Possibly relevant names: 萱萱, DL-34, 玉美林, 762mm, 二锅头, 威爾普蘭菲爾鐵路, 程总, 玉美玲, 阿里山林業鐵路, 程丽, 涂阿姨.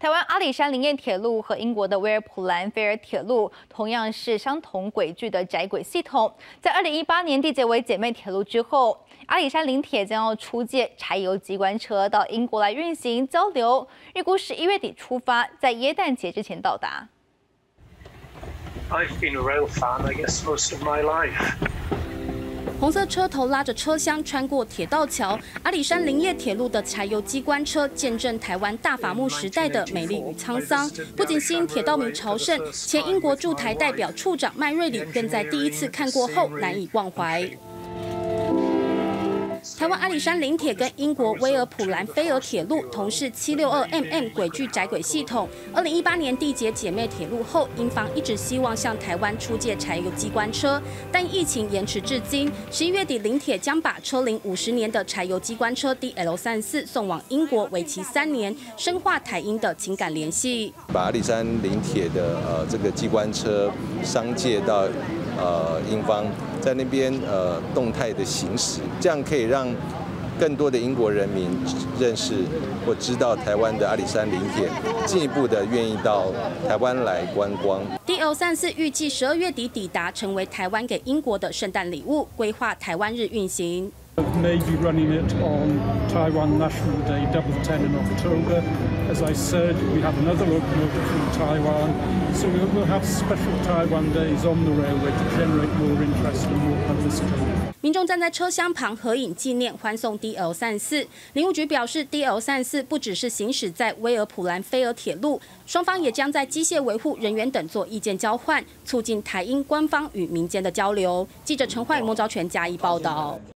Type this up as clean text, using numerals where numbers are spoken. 台湾阿里山林燕铁路和英国的威尔普兰菲尔铁路同样是相同轨距的窄轨系统，在2018年缔结为姐妹铁路之后，阿里山林铁将要出借柴油机关车到英国来运行交流，预估11月底出发，在耶诞节之前到达。 I've been a rail fan, I guess, most of my life. 红色车头拉着车厢穿过铁道桥，阿里山林业铁路的柴油机关车见证台湾大伐木时代的美丽与沧桑，不仅吸引铁道迷朝圣，前英国驻台代表处长麦瑞里更在第一次看过后难以忘怀。 台湾阿里山林铁跟英国威尔普兰菲尔铁路同是762mm 轨距窄轨系统。2018年缔结姐妹铁路后，英方一直希望向台湾出借柴油机关车，但疫情延迟至今。11月底，林铁将把车龄50年的柴油机关车 DL-34送往英国，为期3年，深化台英的情感联系。把阿里山林铁的这个机关车商借到英方，在那边动态的行驶，这样可以让更多的英国人民认识或知道台湾的阿里山林铁，进一步的愿意到台湾来观光。DL-34预计12月底抵达，成为台湾给英国的圣诞礼物，规划台湾日运行。 Maybe running it on Taiwan National Day, Double 10 in October. As I said, we have another locomotive from Taiwan, so we'll have special Taiwan days on the railway to generate more interest and more publicity. 民众站在车厢旁合影纪念，欢送 DL-34。林务局表示 ，DL-34不只是行驶在威尔普兰菲尔铁路，双方也将在机械维护、人员等做意见交换，促进台英官方与民间的交流。记者陈焕、莫昭全加以报道。